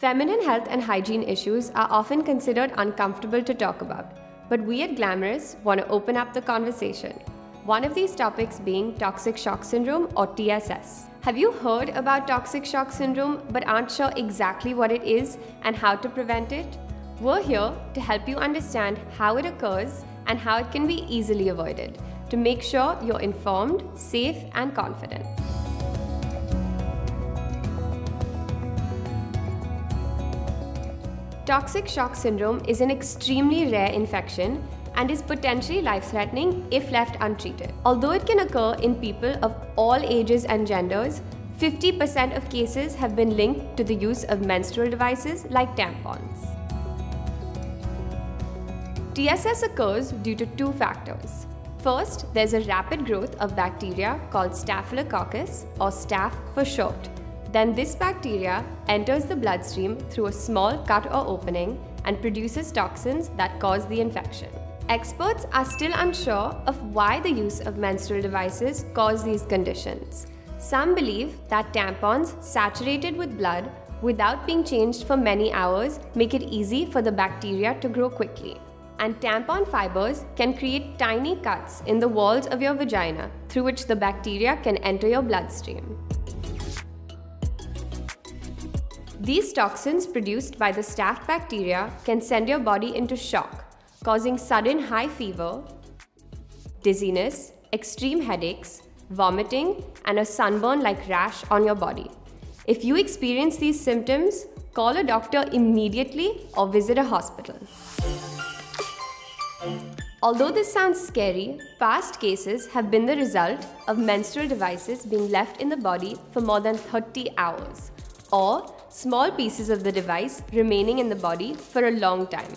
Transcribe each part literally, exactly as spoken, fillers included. Feminine health and hygiene issues are often considered uncomfortable to talk about, but we at Glamrs want to open up the conversation. One of these topics being toxic shock syndrome or T S S. Have you heard about toxic shock syndrome but aren't sure exactly what it is and how to prevent it? We're here to help you understand how it occurs and how it can be easily avoided to make sure you're informed, safe, and confident. Toxic shock syndrome is an extremely rare infection and is potentially life-threatening if left untreated. Although it can occur in people of all ages and genders, fifty percent of cases have been linked to the use of menstrual devices like tampons. T S S occurs due to two factors. First, there's a rapid growth of bacteria called Staphylococcus, or staph for short. Then this bacteria enters the bloodstream through a small cut or opening and produces toxins that cause the infection. Experts are still unsure of why the use of menstrual devices cause these conditions. Some believe that tampons saturated with blood without being changed for many hours make it easy for the bacteria to grow quickly. And tampon fibers can create tiny cuts in the walls of your vagina through which the bacteria can enter your bloodstream. These toxins produced by the staph bacteria can send your body into shock, causing sudden high fever, dizziness, extreme headaches, vomiting, and a sunburn-like rash on your body. If you experience these symptoms, call a doctor immediately or visit a hospital. Although this sounds scary, past cases have been the result of menstrual devices being left in the body for more than thirty hours. Or small pieces of the device remaining in the body for a long time.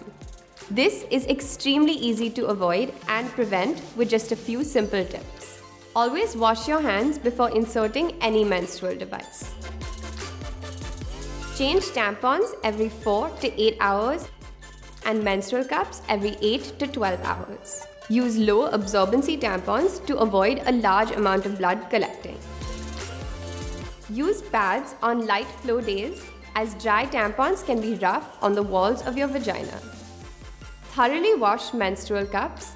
This is extremely easy to avoid and prevent with just a few simple tips. Always wash your hands before inserting any menstrual device. Change tampons every four to eight hours and menstrual cups every eight to twelve hours. Use low absorbency tampons to avoid a large amount of blood collecting. Use pads on light flow days, as dry tampons can be rough on the walls of your vagina. Thoroughly wash menstrual cups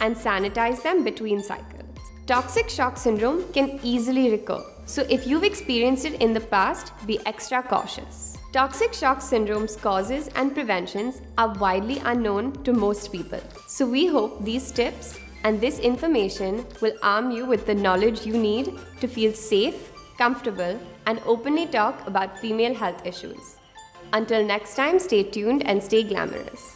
and sanitize them between cycles. Toxic shock syndrome can easily recur, so if you've experienced it in the past, be extra cautious. Toxic shock syndrome's causes and preventions are widely unknown to most people, so we hope these tips and this information will arm you with the knowledge you need to feel safe, comfortable, and openly talk about female health issues. Until next time, stay tuned and stay glamorous.